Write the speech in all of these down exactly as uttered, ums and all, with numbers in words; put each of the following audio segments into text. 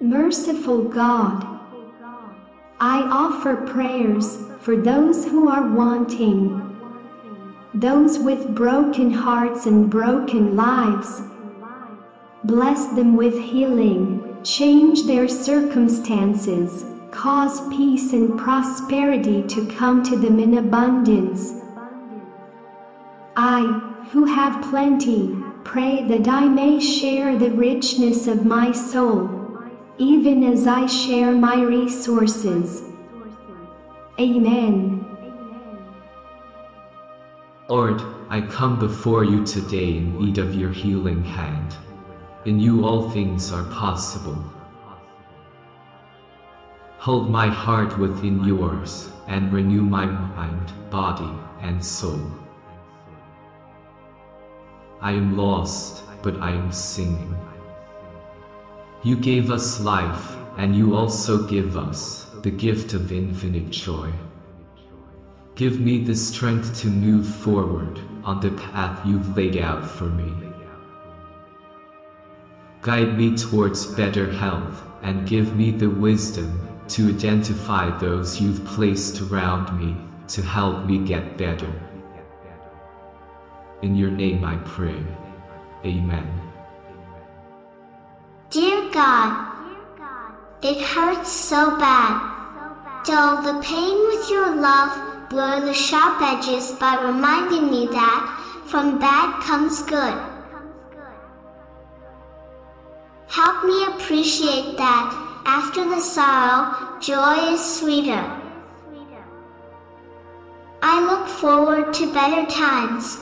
Merciful God, I offer prayers for those who are wanting, those with broken hearts and broken lives. Bless them with healing, change their circumstances, cause peace and prosperity to come to them in abundance. I, who have plenty, pray that I may share the richness of my soul, even as I share my resources. Amen. Lord, I come before you today in need of your healing hand. In you all things are possible. Hold my heart within yours, and renew my mind, body, and soul. I am lost, but I am singing. You gave us life, and you also give us the gift of infinite joy. Give me the strength to move forward on the path you've laid out for me. Guide me towards better health, and give me the wisdom to identify those you've placed around me to help me get better. In your name I pray. Amen. Dear God, it hurts so bad. Dull the pain with your love, blur the sharp edges by reminding me that from bad comes good. Help me appreciate that after the sorrow, joy is sweeter. I look forward to better times.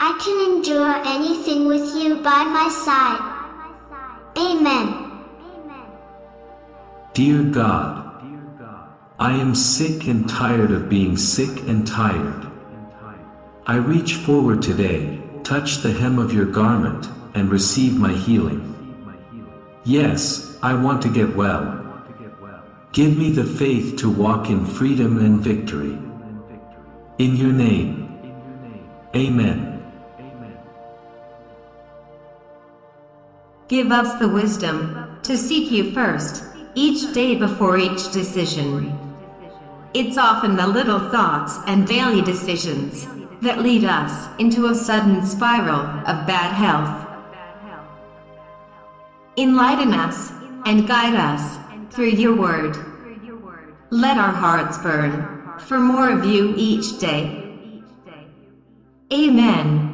I can endure anything with you by my side. Amen. Dear God, I am sick and tired of being sick and tired. I reach forward today, touch the hem of your garment, and receive my healing. Yes, I want to get well. Give me the faith to walk in freedom and victory. In your name. Amen. Give us the wisdom to seek you first, each day before each decision. It's often the little thoughts and daily decisions that lead us into a sudden spiral of bad health. Enlighten us and guide us through your word. Let our hearts burn for more of you each day. Amen.